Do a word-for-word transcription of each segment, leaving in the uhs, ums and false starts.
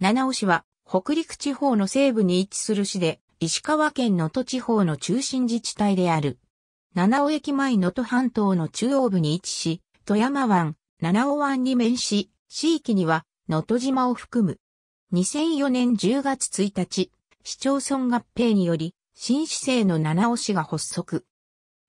七尾市は北陸地方の西部に位置する市で、石川県能登地方の中心自治体である。七尾駅前能登半島の中央部に位置し、富山湾、七尾湾に面し、市域には能登島を含む。にせんよねんじゅうがつついたち、市町村合併により、新市制の七尾市が発足。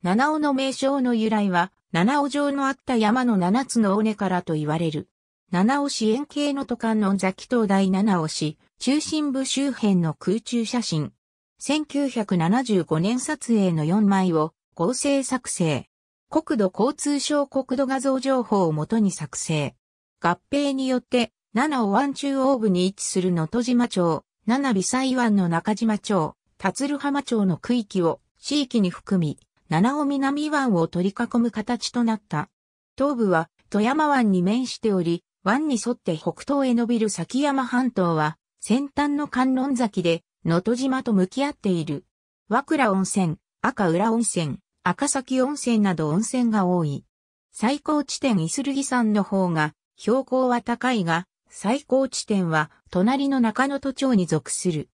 七尾の名称の由来は、七尾城のあった山の七つの尾根からと言われる。七尾市円形の都観音崎灯台七尾市、中心部周辺の空中写真。せんきゅうひゃくななじゅうごねん撮影のよんまいを合成作成。国土交通省国土画像情報をもとに作成。合併によって、七尾湾中央部に位置する能登島町、七尾西湾の中島町、立鶴浜町の区域を市域に含み、七尾南湾を取り囲む形となった。東部は富山湾に面しており、湾に沿って北東へ伸びる崎山半島は、先端の観音崎で、能登島と向き合っている。和倉温泉、赤浦温泉、赤崎温泉など温泉が多い。最高地点夷剣山の方が標高は高いが、最高地点は隣の中能登町に属する。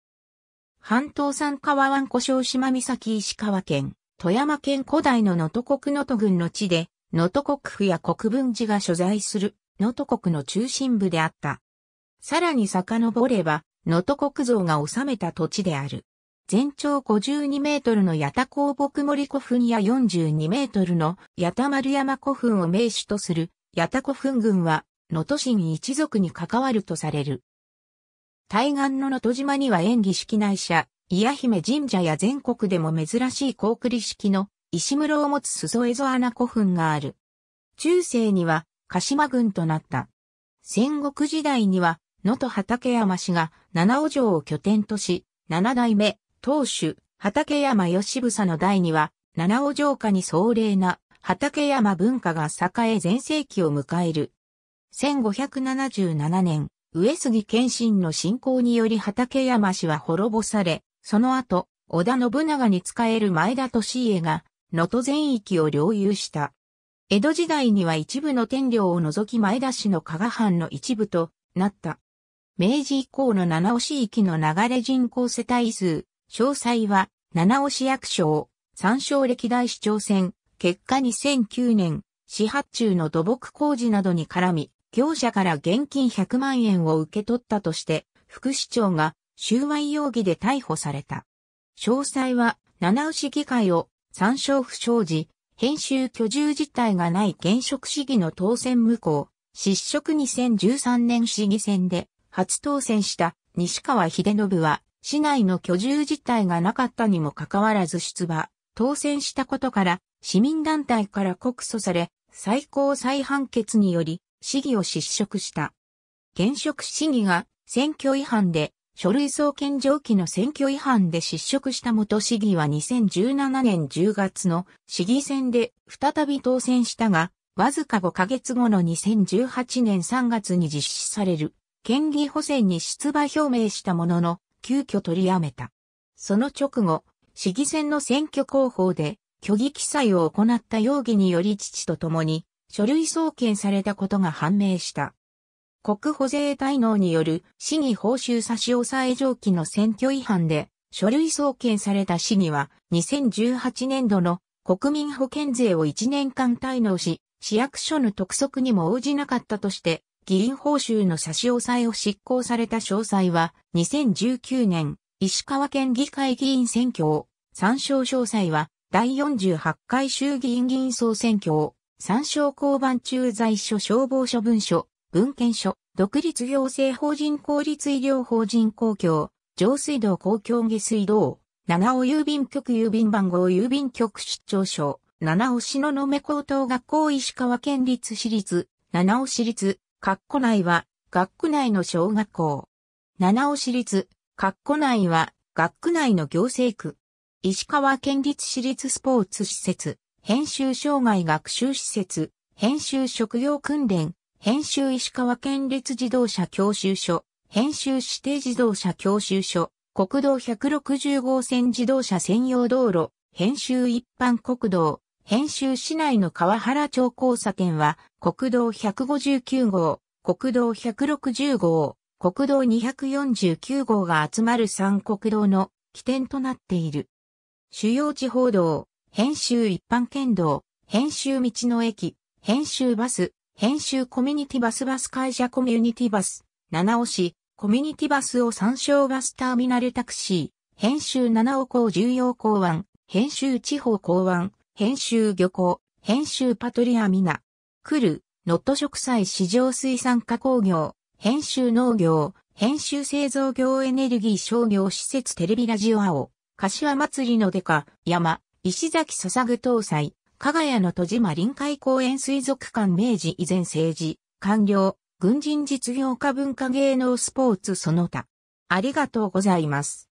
半島三川湾小正島岬石川県、富山県古代の能登国能登郡の地で、能登国府や国分寺が所在する能登国の中心部であった。さらに遡れば、能登国蔵が治めた土地である。全長ごじゅうにメートルの八田香木森古墳やよんじゅうにメートルの八田丸山古墳を名手とする八田古墳群は、能登神一族に関わるとされる。対岸の能登島には延喜式内社、伊谷姫神社や全国でも珍しい高栗式の石室を持つ裾蝦夷穴古墳がある。中世には鹿島郡となった。戦国時代には、能登畠山氏が七尾城を拠点とし、七代目、当主、畠山義房の代には、七尾城下に壮麗な畠山文化が栄え全盛期を迎える。せんごひゃくななじゅうななねん、上杉謙信の侵攻により畠山氏は滅ぼされ、その後、織田信長に仕える前田利家が、能登全域を領有した。江戸時代には一部の天領を除き前田氏の加賀藩の一部となった。明治以降の七尾市域の流れ人口世帯数、詳細は、七尾市役所を、参照歴代市長選、結果にせんきゅうねん、市発注の土木工事などに絡み、業者から現金ひゃくまんえんを受け取ったとして、副市長が収賄容疑で逮捕された。詳細は、七尾市議会を、参照不祥事、編集居住実態がない現職市議の当選無効、失職にせんじゅうさんねん市議選で初当選した西川英信は市内の居住実態がなかったにもかかわらず出馬、当選したことから市民団体から告訴され最高裁判決により市議を失職した。現職市議が選挙違反で書類送検上記の選挙違反で失職した元市議はにせんじゅうななねんじゅうがつの市議選で再び当選したが、わずかごかげつごのにせんじゅうはちねんさんがつに実施される県議補選に出馬表明したものの、急遽取りやめた。その直後、市議選の選挙公報で虚偽記載を行った容疑により父と共に書類送検されたことが判明した。国保税滞納による市議報酬差し押さえ上記の選挙違反で書類送検された市議はにせんじゅうはちねんどの国民保険税をいちねんかん滞納し、市役所の督促にも応じなかったとして、議員報酬の差し押さえを執行された詳細は、にせんじゅうきゅうねん、石川県議会議員選挙を、参照詳細は、だいよんじゅうはちかい衆議院議員総選挙を、参照交番駐在所消防署分署、文献署、独立行政法人公立医療法人公共、上水道公共下水道、七尾郵便局郵便番号郵便局出張所、七尾東雲高等学校石川県立私立、七尾市立、括弧内は、学区内の小学校。七尾市立、括弧内は、学区内の行政区。石川県立私立スポーツ施設、編集障害学習施設、編集職業訓練、編集石川県立自動車教習所、編集指定自動車教習所、国道ひゃくろくじゅうごせん自動車専用道路、編集一般国道。編集市内の川原町交差点は、国道ひゃくごじゅうきゅうごう、国道ひゃくろくじゅうごう、国道にひゃくよんじゅうきゅう号が集まる三国道の起点となっている。主要地方道、編州一般県道、編州道の駅、編州バス、編州コミュニティバスバス会社コミュニティバス、七尾市、コミュニティバスを参照バスターミナルタクシー、編州七尾港重要港湾、編州地方港湾、編州漁港、編州パトリアミナ、クル、能登食材市場水産加工業、編州農業、編州製造業エネルギー商業施設テレビラジオ青、柏祭りのデカ、山、石崎捧ぐ搭載、加賀屋の戸島臨海公園水族館明治以前政治、官僚、軍人実業家文化芸能スポーツその他。ありがとうございます。